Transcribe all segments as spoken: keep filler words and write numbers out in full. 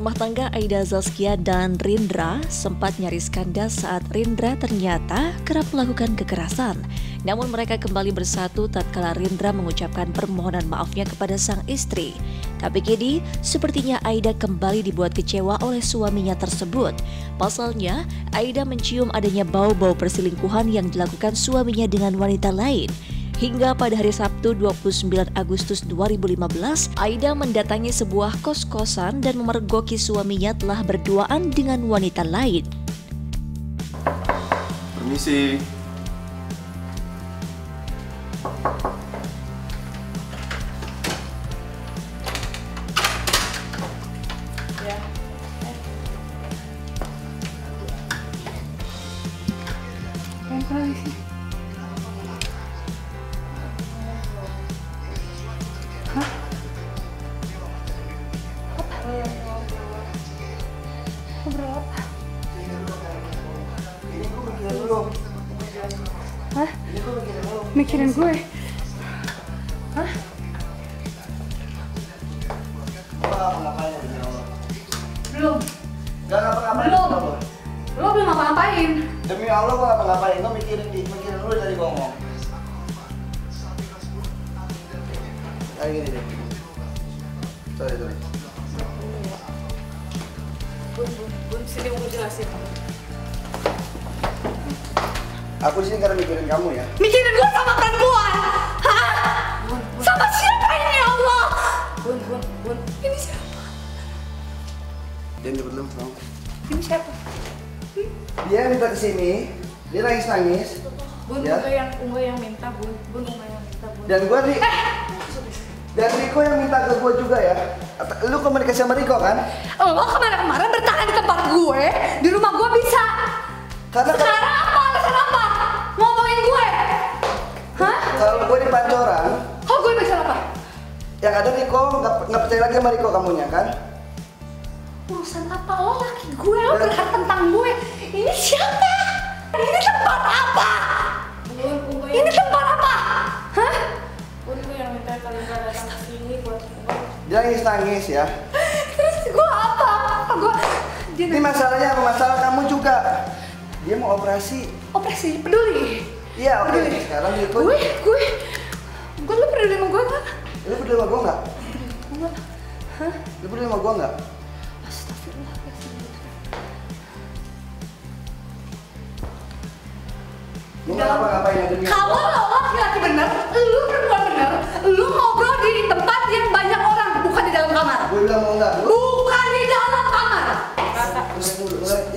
rumah tangga Aida Saskia dan Riendra sempat nyaris kandas saat Riendra ternyata kerap melakukan kekerasan. Namun mereka kembali bersatu tatkala Riendra mengucapkan permohonan maafnya kepada sang istri. Tapi kini, sepertinya Aida kembali dibuat kecewa oleh suaminya tersebut. Pasalnya, Aida mencium adanya bau-bau perselingkuhan yang dilakukan suaminya dengan wanita lain. Hingga pada hari Sabtu dua puluh sembilan Agustus dua ribu lima belas, Aida mendatangi sebuah kos-kosan dan memergoki suaminya telah berduaan dengan wanita lain. Permisi. Ya. Hah? Ngobrol apa? Hah? Mikirin gue? Hah? Belum. Gak ngapa-ngapain. Belum. Lo belum ngapa-ngapain. Demi Allah gue ngapa-ngapain. Lo mikirin mikirin lu dari gue ngomong. Ayo gini deh. Sorry, sorry. Gue disini mau jelasin. Aku disini karena mikirin kamu ya. Mikirin gue sama perempuan? Hah? Bun, bun. Sama siapa ini ya Allah? Bun, bun, bun. Ini siapa? Dia cepet belum tahu. Ini siapa? Hmm? Dia minta kesini. Dia nangis-nangis. Bun, ya? Ungu yang, ungu yang minta, Bun. Bun, ungu yang minta, Bun. Dan gue di... Eh. Dan Riko yang minta ke gue juga ya. Lu komunikasi sama Riko kan? Lo kemarin-kemarin bertahan di tempat gue, di rumah gue bisa. Karena sekarang apa? Alasan apa? Ngomongin gue? Hah? Kalau gue di Pancoran. Oh, gue bisa apa? Yang ada Riko nggak percaya lagi sama Riko kamunya kan? Urusan apa lo laki gue? Lo berharap tentang gue? Ini siapa? Ini tempat apa? Ini tempat apa? Hah? Dia nangis-nangis ya. Terus gue apa? Apa gue? Ini masalahnya apa? Masalah kamu juga. Dia mau operasi. Operasi? Peduli? Iya, oke. Okay. Sekarang dia gue, gue, gue lu peduli sama gue nggak? Lu peduli sama gue nggak? Nggak. Hah? Lu peduli sama gue nggak? Astagfirullahaladzim. Lu nggak apa-apain aja dia. Kalau lo laki-laki bener, lu perempuan bener, lu ngobrol di tempat yang banyak orang. Gue bilang mau enggak? Bukan di dalam kamar.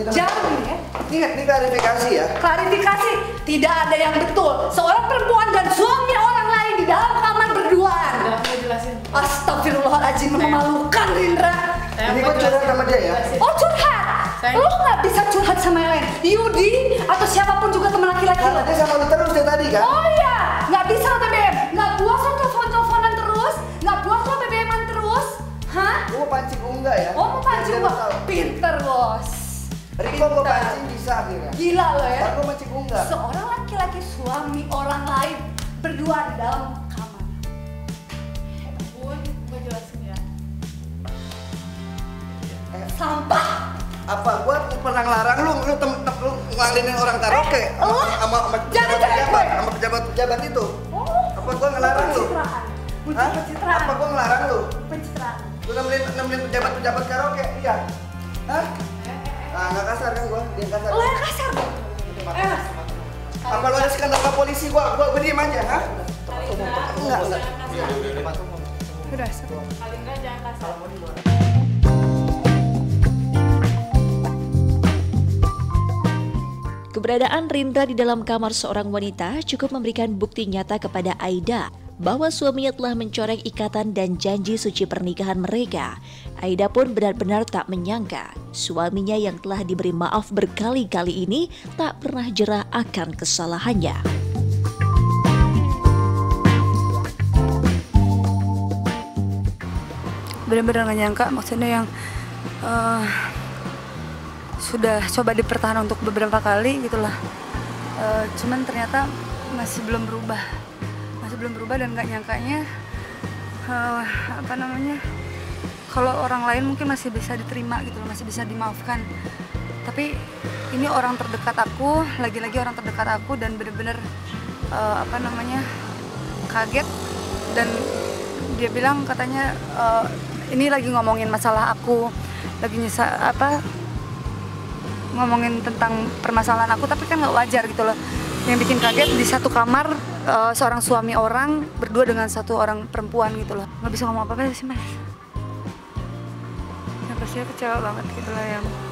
Jangan ya. Ingat, ini klarifikasi ya. Klarifikasi, tidak ada yang betul. Seorang perempuan dan suami orang lain di dalam kamar berduaan. Udah, gue jelasin. Astagfirullahaladzim, memalukan Riendra. Ini gue curhat sama dia ya. Oh curhat? Lo nggak bisa curhat sama yang lain? Yudi atau siapapun juga teman laki-laki. Karena dia sama lu terus dari tadi kan? Oh iya, nggak bisa lo B B M, nggak puas lo telepon-teleponan terus, nggak puas lo B B M-an terus. Hah? Gue mau pancing enggak ya? Oh mau pancing gue? Pinter bos. Riko gue pancing bisa akhirnya. Gila lo ya? Gue pancing enggak. Seorang laki-laki suami orang lain berdua di dalam kamar. Gue gue jelasin ya. Sampah. Apa gue pernah ngelarang lu lu tem tem lu ngelangin orang karaoke? Lo? Sama sama pejabat sama pejabat pejabat itu. Apa gue ngelarang lu? Hah? Apa gue ngelarang lu? Pencitraan. Lu nemenin, nemenin pejabat-pejabat karaoke, iya? Hah? Nah, gak kasar kan gua? Dia kasar. Lo yang kasar? Eh. Apa lo ada skandal sama polisi gua? Gua diem aja, hah? Enggak, enggak. Udah, sebelum. Paling enggak jangan kasar. Keberadaan Riendra di dalam kamar seorang wanita cukup memberikan bukti nyata kepada Aida bahwa suaminya telah mencoreng ikatan dan janji suci pernikahan mereka. Aida pun benar-benar tak menyangka suaminya yang telah diberi maaf berkali-kali ini tak pernah jera akan kesalahannya. Benar-benar gak nyangka, maksudnya yang... Uh... sudah coba dipertahankan untuk beberapa kali gitulah, e, cuman ternyata masih belum berubah, masih belum berubah dan nggak nyangkanya, e, apa namanya, kalau orang lain mungkin masih bisa diterima gitu loh, masih bisa dimaafkan. Tapi ini orang terdekat aku, lagi-lagi orang terdekat aku, dan bener-bener uh, apa namanya kaget. Dan dia bilang katanya uh, ini lagi ngomongin masalah aku, lagi nyesal apa ngomongin tentang permasalahan aku, tapi kan nggak wajar gitu loh. Yang bikin kaget di satu kamar uh, seorang suami orang berdua dengan satu orang perempuan gitu loh. Nggak bisa ngomong apa-apa sih mas. Ya pasti kecewa banget gitu lah ya.